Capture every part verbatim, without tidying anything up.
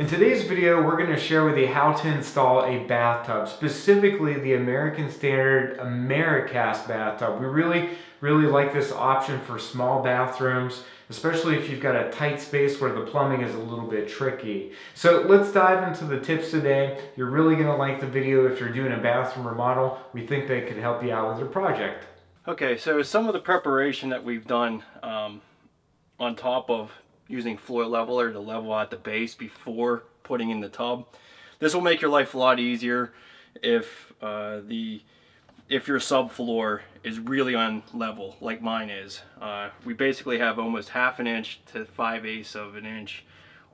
In today's video, we're going to share with you how to install a bathtub, specifically the American Standard AmeriCast bathtub. We really, really like this option for small bathrooms, especially if you've got a tight space where the plumbing is a little bit tricky. So let's dive into the tips today. You're really going to like the video if you're doing a bathroom remodel. We think they could help you out with your project. Okay, so some of the preparation that we've done um, on top of using floor leveler to level out the base before putting in the tub. This will make your life a lot easier if uh, the if your subfloor is really on level like mine is. Uh, we basically have almost half an inch to five-eighths of an inch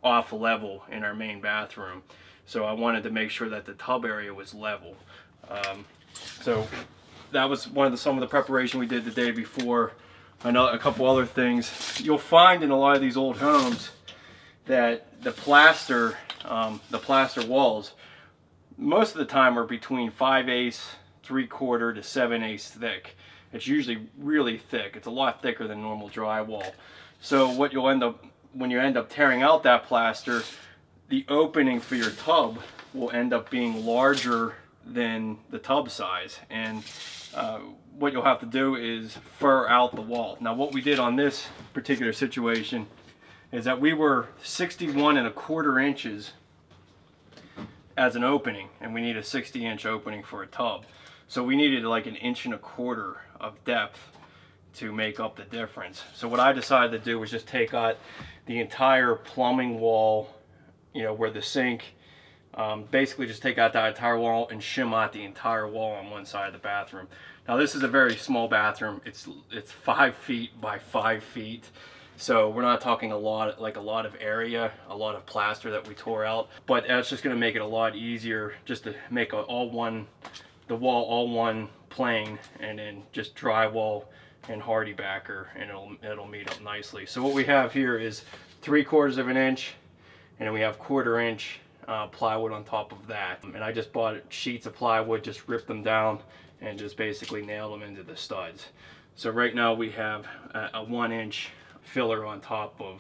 off level in our main bathroom. So I wanted to make sure that the tub area was level. Um, so that was one of the some of the preparation we did the day before. Another, a couple other things you'll find in a lot of these old homes that the plaster, um, the plaster walls, most of the time are between five-eighths, three-quarter to seven-eighths thick. It's usually really thick. It's a lot thicker than normal drywall. So what you'll end up when you end up tearing out that plaster, the opening for your tub will end up being larger than the tub size, and uh, what you'll have to do is fur out the wall. Now what we did on this particular situation is that we were sixty-one and a quarter inches as an opening, and we need a sixty inch opening for a tub. So we needed like an inch and a quarter of depth to make up the difference. So what I decided to do was just take out the entire plumbing wall, you know, where the sink, Um, basically just take out that entire wall and shim out the entire wall on one side of the bathroom. Now this is a very small bathroom. It's it's five feet by five feet. So we're not talking a lot, like a lot of area, a lot of plaster that we tore out, but that's just gonna make it a lot easier just to make a, all one, the wall all one plane, and then just drywall and hardy backer, and it'll, it'll meet up nicely. So what we have here is three quarters of an inch, and then we have quarter inch Uh, plywood on top of that, and I just bought sheets of plywood, just ripped them down and just basically nailed them into the studs. So right now we have a, a one inch filler on top of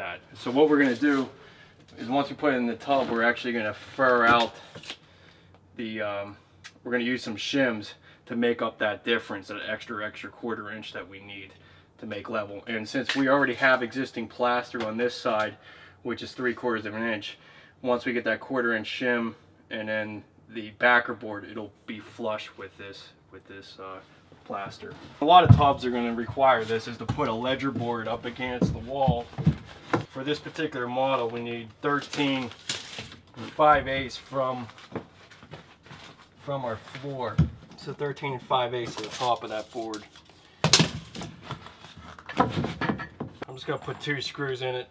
that. So what we're going to do is once we put it in the tub, we're actually going to fur out the um, we're going to use some shims to make up that difference, that extra extra quarter inch that we need to make level. And since we already have existing plaster on this side, which is three quarters of an inch, once we get that quarter inch shim and then the backer board, it'll be flush with this with this uh, plaster. A lot of tubs are going to require this, is to put a ledger board up against the wall. For this particular model, we need thirteen and five-eighths from from our floor. So thirteen and five-eighths at the top of that board. I'm just going to put two screws in it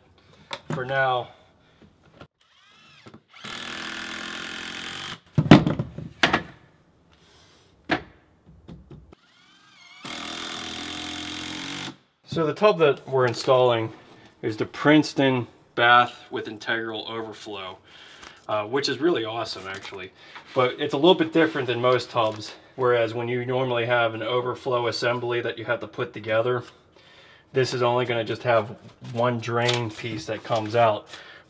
for now. So the tub that we're installing is the Princeton Bath with Integral Overflow, uh, which is really awesome actually. But it's a little bit different than most tubs, whereas when you normally have an overflow assembly that you have to put together, this is only going to just have one drain piece that comes out.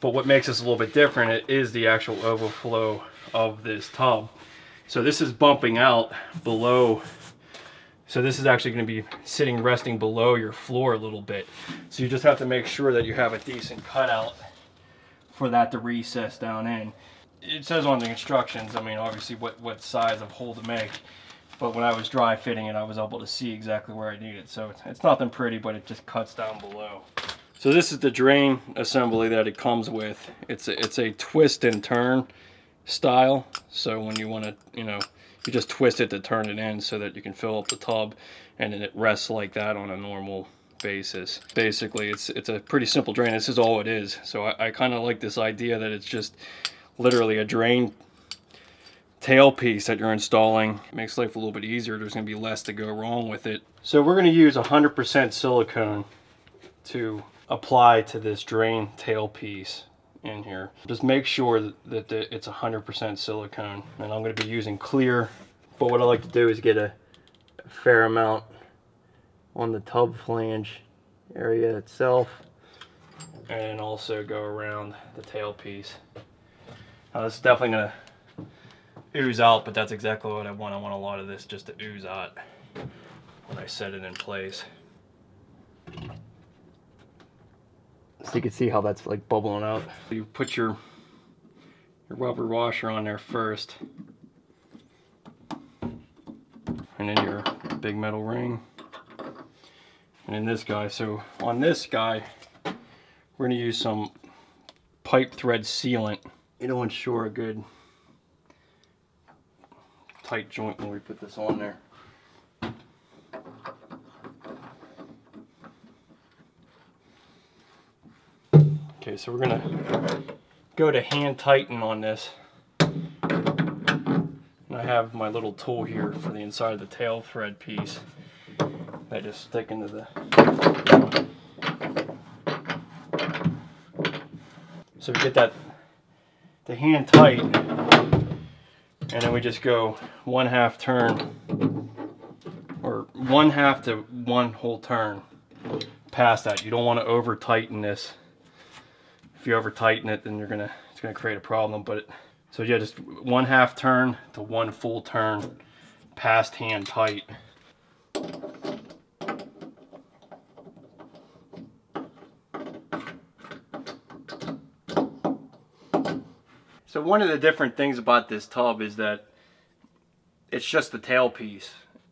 But what makes this a little bit different, it is the actual overflow of this tub. So this is bumping out below. So this is actually going to be sitting, resting below your floor a little bit. So you just have to make sure that you have a decent cutout for that to recess down in. It says on the instructions, I mean, obviously what, what size of hole to make, but when I was dry fitting it, I was able to see exactly where I need it. So it's, it's nothing pretty, but it just cuts down below. So this is the drain assembly that it comes with. It's a, it's a twist and turn style. So when you want to, you know, you just twist it to turn it in so that you can fill up the tub, and then it rests like that on a normal basis. Basically, it's it's a pretty simple drain. This is all it is. So I, I kind of like this idea that it's just literally a drain tailpiece that you're installing. It makes life a little bit easier. There's going to be less to go wrong with it. So we're going to use one hundred percent silicone to apply to this drain tailpiece in here. Just make sure that, that it's one hundred percent silicone, and I'm going to be using clear, but what I like to do is get a fair amount on the tub flange area itself. and also go around the tailpiece. Now it's definitely going to ooze out, but that's exactly what I want. I want a lot of this just to ooze out when I set it in place. So you can see how that's like bubbling out. You put your, your rubber washer on there first, and then your big metal ring, and then this guy. So on this guy, we're going to use some pipe thread sealant. It'll ensure a good tight joint when we put this on there. Okay, so we're going to go to hand tighten on this. And I have my little tool here for the inside of the tail thread piece that I just stick into the... So we get that the hand tight, and then we just go one half turn, or one half to one whole turn past that. You don't want to over tighten this. If you over tighten it, then you're gonna it's gonna create a problem. But it, so yeah, just one half turn to one full turn past hand tight. So one of the different things about this tub is that it's just the tailpiece,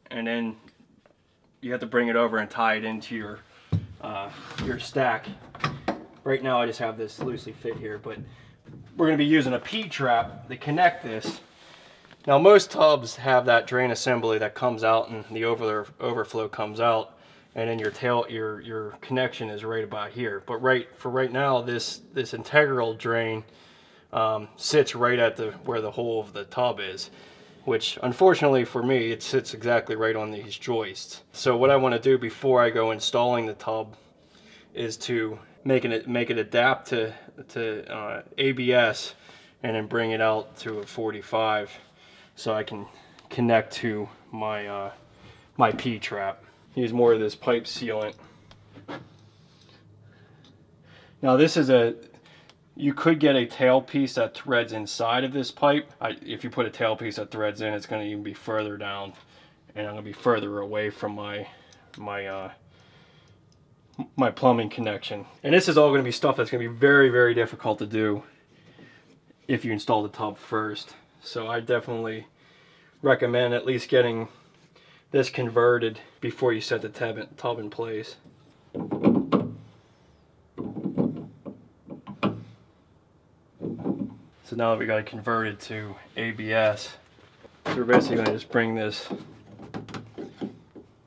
and then you have to bring it over and tie it into your uh, your stack. Right now I just have this loosely fit here, but we're going to be using a P-trap to connect this. Now most tubs have that drain assembly that comes out and the over overflow comes out, and then your tail your your connection is right about here. But right for right now this this integral drain Um, sits right at the where the hole of the tub is, which unfortunately for me it sits exactly right on these joists. So what I want to do before I go installing the tub is to make it make it adapt to to uh, A B S, and then bring it out to a forty-five so I can connect to my uh, my P-trap. Use more of this pipe sealant. Now this is a You could get a tailpiece that threads inside of this pipe. I, if you put a tailpiece that threads in, it's going to even be further down, and I'm going to be further away from my my uh, my plumbing connection. And this is all going to be stuff that's going to be very, very difficult to do if you install the tub first. So I definitely recommend at least getting this converted before you set the tub in, tub in place. So now that we got it converted to A B S, so we're basically going to just bring this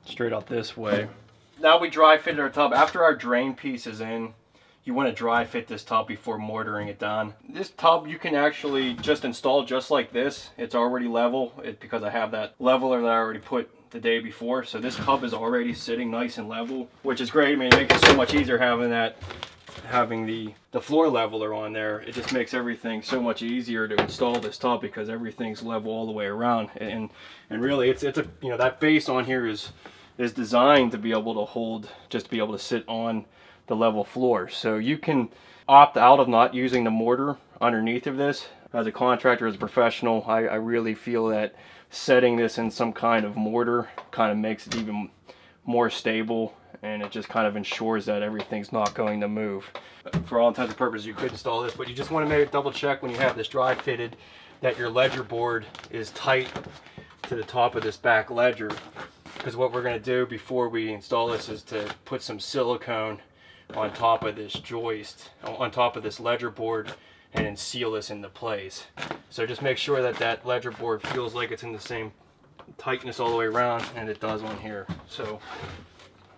straight out this way. Now we dry fitted our tub. After our drain piece is in, you want to dry fit this tub before mortaring it down. This tub you can actually just install just like this. It's already level it, because I have that leveler that I already put the day before. So this tub is already sitting nice and level, which is great. I mean, it makes it so much easier having that. having the the floor leveler on there. It just makes everything so much easier to install this tub because everything's level all the way around, and and really it's it's a you know that base on here is is designed to be able to hold, just to be able to sit on the level floor. So you can opt out of not using the mortar underneath of this. As a contractor, as a professional, I, I really feel that setting this in some kind of mortar kind of makes it even more stable, and it just kind of ensures that everything's not going to move. For all intents and purposes, you could install this, but you just want to make double check when you have this dry fitted that your ledger board is tight to the top of this back ledger, because what we're going to do before we install this is to put some silicone on top of this joist, on top of this ledger board, and then seal this into place. So just make sure that that ledger board feels like it's in the same tightness all the way around, and it does on here. So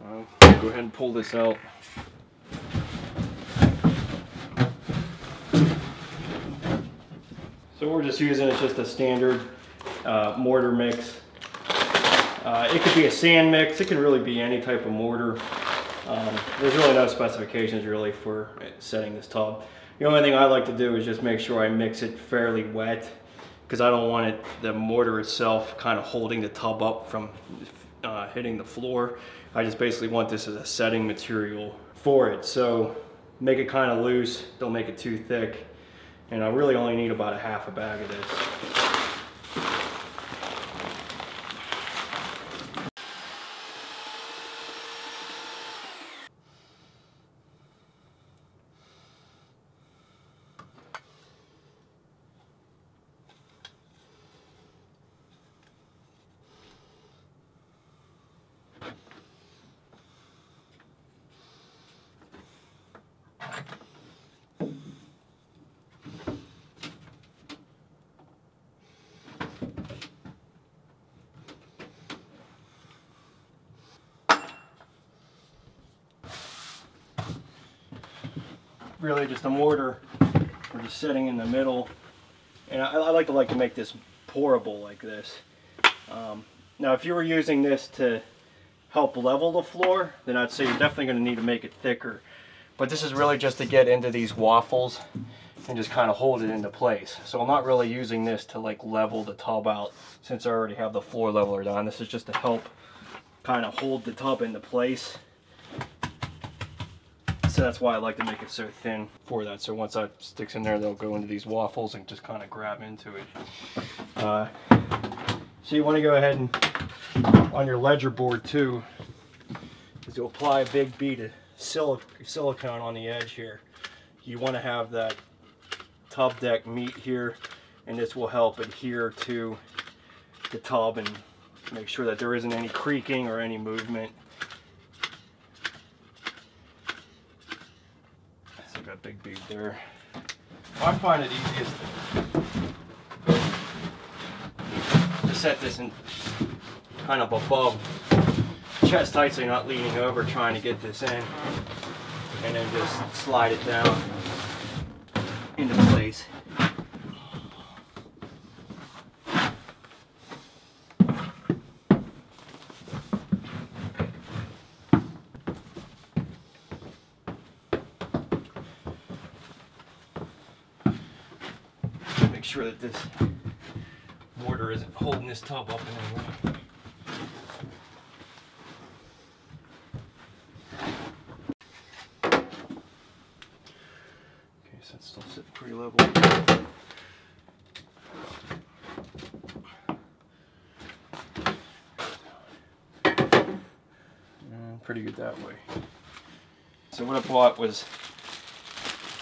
I'll go ahead and pull this out. So we're just using it's just a standard uh, mortar mix. Uh, it could be a sand mix. It could really be any type of mortar. Um, there's really no specifications really for setting this tub. The only thing I like to do is just make sure I mix it fairly wet, because I don't want it, the mortar itself kind of holding the tub up from uh, hitting the floor. I just basically want this as a setting material for it. So Make it kind of loose, don't make it too thick. And I really only need about a half a bag of this. Really just a mortar we're just setting in the middle, and I, I like to like to make this pourable like this. Um, now if you were using this to help level the floor, then I'd say you're definitely going to need to make it thicker, but this is really just to get into these waffles and just kind of hold it into place. So I'm not really using this to like level the tub out, since I already have the floor leveler done. This is just to help kind of hold the tub into place. So that's why I like to make it so thin for that. So once that sticks in there, they'll go into these waffles and just kind of grab into it. Uh, so you want to go ahead and on your ledger board too, is to apply a big bead of sil silicone on the edge here. You want to have that tub deck meet here, and this will help adhere to the tub and make sure that there isn't any creaking or any movement. Got big bead there. I find it easiest to set this in kind of above chest height, so you're not leaning over trying to get this in, and then just slide it down into place. Sure that this mortar isn't holding this tub up in any way. Okay, so it's still sitting pretty level. And pretty good that way. So what I bought was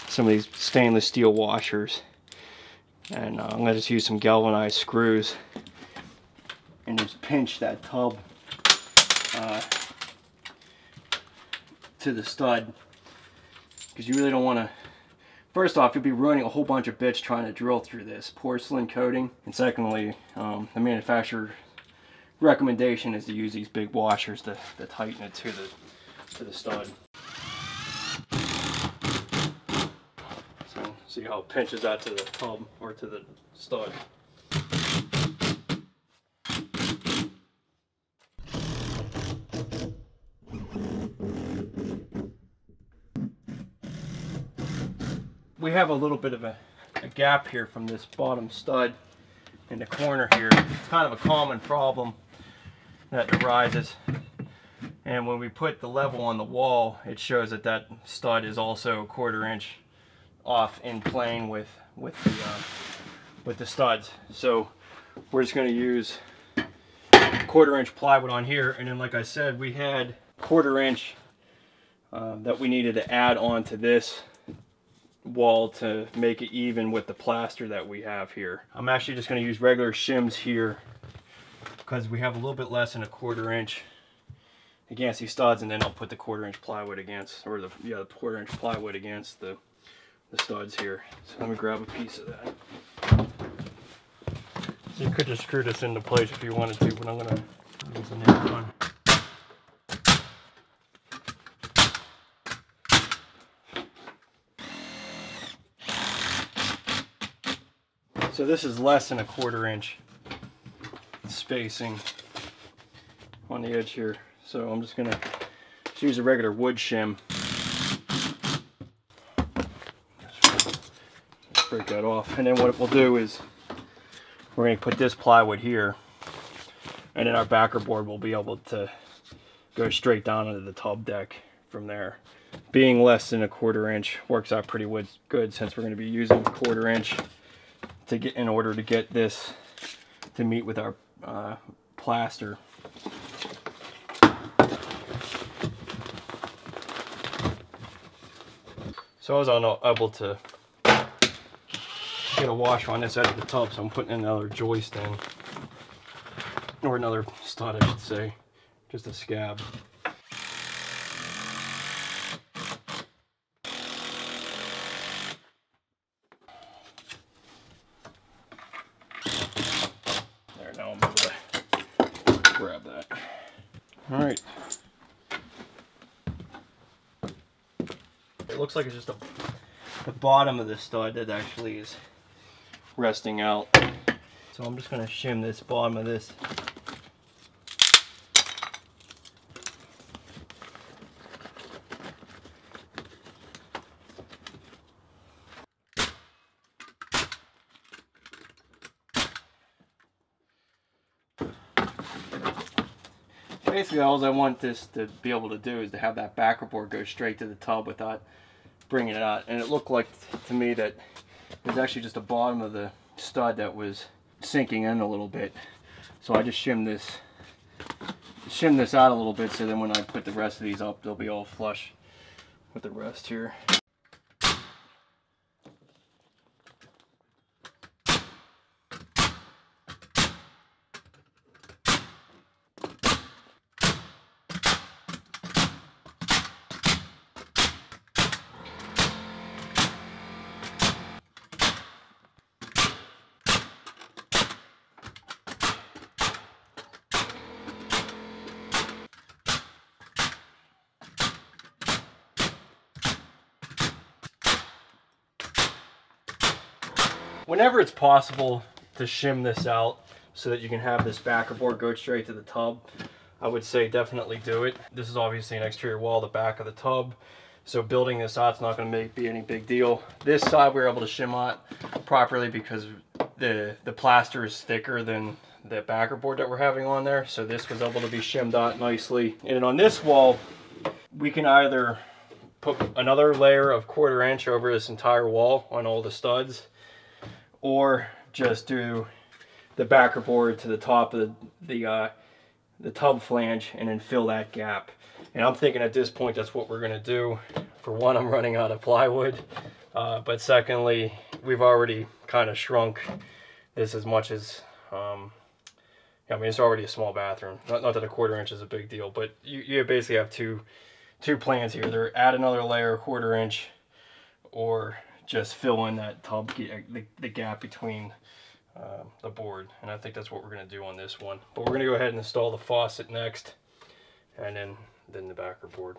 some of these stainless steel washers. And uh, I'm going to just use some galvanized screws and just pinch that tub uh, to the stud, because you really don't want to, first off, you'll be ruining a whole bunch of bits trying to drill through this porcelain coating, and secondly, um, the manufacturer's recommendation is to use these big washers to, to tighten it to the, to the stud. See how it pinches out to the tub or to the stud. We have a little bit of a, a gap here from this bottom stud in the corner here. It's kind of a common problem that arises. And when we put the level on the wall, it shows that that stud is also a quarter inch off in plane with with the uh, with the studs. So we're just going to use quarter inch plywood on here, and then like I said, we had quarter inch uh, that we needed to add on to this wall to make it even with the plaster that we have here. I'm actually just going to use regular shims here because we have a little bit less than a quarter inch against these studs, and then I'll put the quarter inch plywood against, or the yeah the quarter inch plywood against the the studs here. So let me grab a piece of that. So you could just screw this into place if you wanted to, but I'm gonna use the next one. So this is less than a quarter inch spacing on the edge here. So I'm just gonna just use a regular wood shim. Break that off, and then what we'll do is we're going to put this plywood here, and then our backer board will be able to go straight down into the tub deck from there. being less than a quarter inch works out pretty good, since we're going to be using quarter inch to get in order to get this to meet with our uh, plaster. So I was unable to get a wash on this out of the tub, so I'm putting another joist in, or another stud I should say, just a scab. There, now I'm able to grab that. All right. It looks like it's just a, the bottom of the stud that actually is resting out. So I'm just going to shim this bottom of this. Basically, all I want this to be able to do is to have that backer board go straight to the tub without bringing it out. And it looked like to me that it was actually just the bottom of the stud that was sinking in a little bit, so I just shimmed this shimmed this out a little bit, so then when I put the rest of these up, they'll be all flush with the rest here. Whenever it's possible to shim this out so that you can have this backer board go straight to the tub, I would say definitely do it. This is obviously an exterior wall, the back of the tub, so building this out is not going to make be any big deal. This side we were able to shim out properly because the the plaster is thicker than the backer board that we're having on there, so this was able to be shimmed out nicely. And on this wall, we can either put another layer of quarter inch over this entire wall on all the studs, or just do the backer board to the top of the the, uh, the tub flange and then fill that gap. And I'm thinking at this point that's what we're going to do. For one, I'm running out of plywood, uh, but secondly, we've already kind of shrunk this as much as um, I mean, it's already a small bathroom. Not, not that a quarter inch is a big deal, but you, you basically have two two plans here. Either add another layer of quarter inch, or just fill in that tub, the, the gap between uh, the board. And I think that's what we're going to do on this one. But we're going to go ahead and install the faucet next, and then, then the backer board.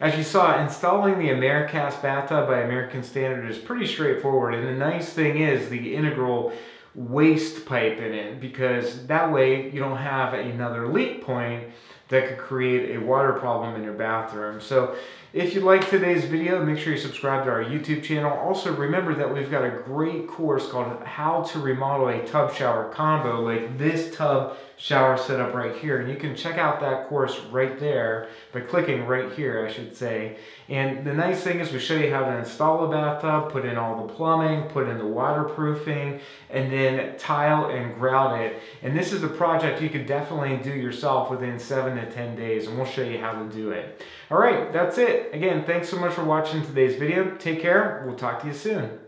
As you saw, installing the AmeriCast bathtub by American Standard is pretty straightforward. And the nice thing is the integral waste pipe in it, because that way you don't have another leak point that could create a water problem in your bathroom. So if you like today's video, make sure you subscribe to our YouTube channel. Also remember that we've got a great course called How to Remodel a Tub Shower Combo, like this tub shower setup right here. And you can check out that course right there by clicking right here, I should say. And the nice thing is we show you how to install a bathtub, put in all the plumbing, put in the waterproofing, and then tile and grout it. And this is a project you can definitely do yourself within seven to ten days, and we'll show you how to do it. All right, that's it. Again, thanks so much for watching today's video. Take care. We'll talk to you soon.